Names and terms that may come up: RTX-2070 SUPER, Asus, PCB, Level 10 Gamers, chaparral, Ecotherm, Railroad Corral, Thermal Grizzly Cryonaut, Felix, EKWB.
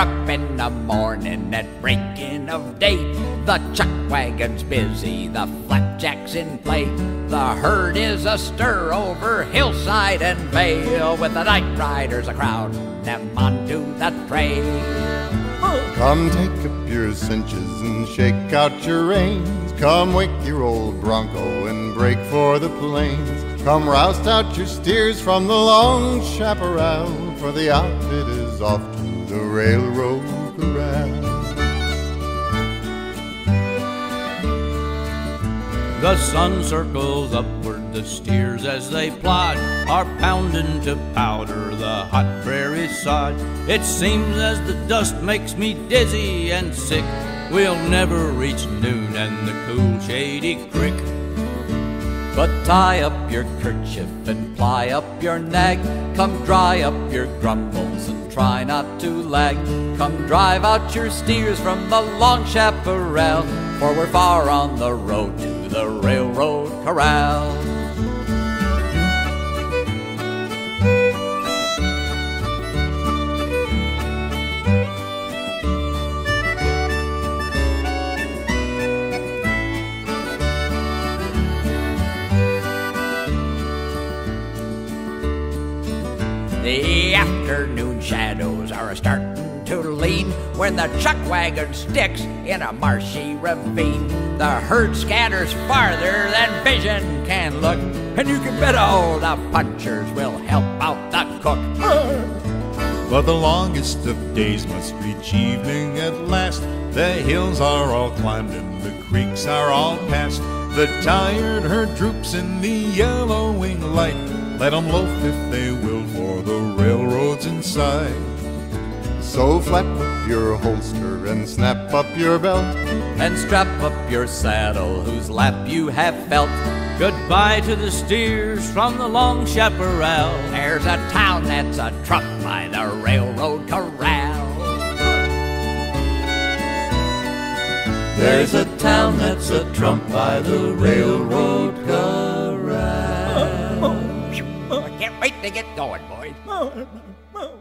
up in the morning at breaking of day. The chuck wagon's busy, the flapjack's in play. The herd is astir over hillside and vale, with the night riders a crowd them onto the trail. Come take up your cinches and shake out your reins. Come wake your old bronco and break for the plains. Come roust out your steers from the long chaparral, for the outfit is off to the railroad corral. The sun circles upward, the steers as they plod are pounding to powder the hot prairie sod. It seems as the dust makes me dizzy and sick, we'll never reach noon and the cool shady creek. But tie up your kerchief and ply up your nag, come dry up your grumbles and try not to lag. Come drive out your steers from the long chaparral, for we're far on the road to the railroad corral. The afternoon shadows are a-startin' to lean when the chuck wagon sticks in a marshy ravine. The herd scatters farther than vision can look, and you can bet all the punchers will help out the cook. But the longest of days must reach evening at last. The hills are all climbed and the creeks are all passed. The tired herd droops in the yellowing light. Let 'em loaf if they will, for the railroad's inside. So flap up your holster and snap up your belt, and strap up your saddle whose lap you have felt. Goodbye to the steers from the long chaparral, there's a town that's a trump by the railroad corral. There's a town that's a trump by the railroad corral. I can't wait to get going, boys.